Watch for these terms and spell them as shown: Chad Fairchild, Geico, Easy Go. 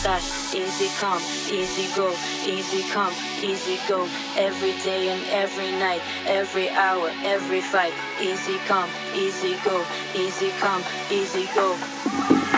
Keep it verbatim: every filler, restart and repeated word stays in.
start. Easy come, easy go, easy come, easy go. Every day and every night, every hour, every fight. Easy come, easy go, easy come, easy go.